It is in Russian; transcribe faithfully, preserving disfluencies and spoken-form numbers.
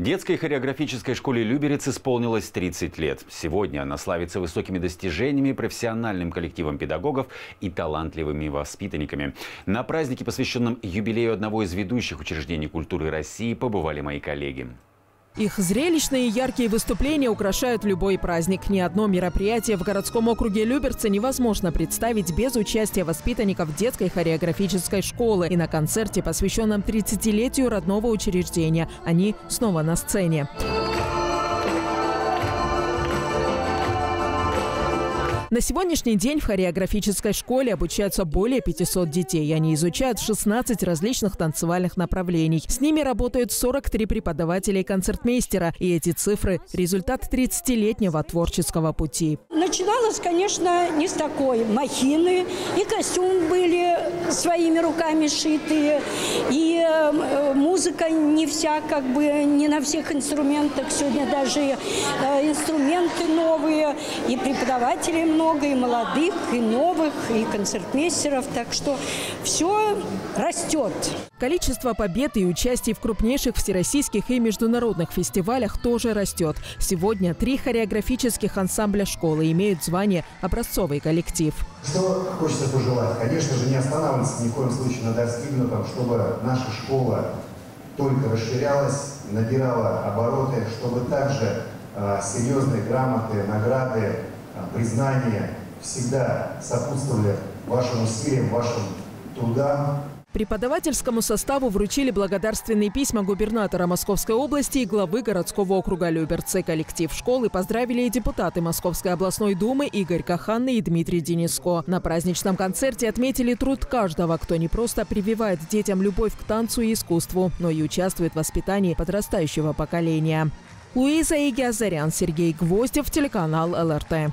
Детской хореографической школе Люберец исполнилось тридцать лет. Сегодня она славится высокими достижениями, профессиональным коллективом педагогов и талантливыми воспитанниками. На празднике, посвященном юбилею одного из ведущих учреждений культуры России, побывали мои коллеги. Их зрелищные и яркие выступления украшают любой праздник. Ни одно мероприятие в городском округе Люберцы невозможно представить без участия воспитанников детской хореографической школы. И на концерте, посвященном тридцатилетию родного учреждения, они снова на сцене. На сегодняшний день в хореографической школе обучаются более пятисот детей. Они изучают шестнадцать различных танцевальных направлений. С ними работают сорок три преподавателя и концертмейстера. И эти цифры – результат тридцатилетнего творческого пути. Начиналось, конечно, не с такой махины. И костюм были своими руками шитые. И музыка не вся, как бы, не на всех инструментах. Сегодня даже инструменты новые, и преподаватели много. Много и молодых, и новых, и концертмейстеров, так что все растет. Количество побед и участий в крупнейших всероссийских и международных фестивалях тоже растет. Сегодня три хореографических ансамбля школы имеют звание «Образцовый коллектив». Что хочется пожелать? Конечно же, не останавливаться ни в коем случае на достигнутом, чтобы наша школа только расширялась, набирала обороты, чтобы также э, серьезные грамоты, награды, признание всегда сопутствовали вашим усилиям, вашим трудам. Преподавательскому составу вручили благодарственные письма губернатора Московской области и главы городского округа Люберцы. Коллектив школы поздравили и депутаты Московской областной думы Игорь Коханый и Дмитрий Дениско. На праздничном концерте отметили труд каждого, кто не просто прививает детям любовь к танцу и искусству, но и участвует в воспитании подрастающего поколения. Луиза Егиазарян, Сергей Гвоздев, телеканал эл эр тэ.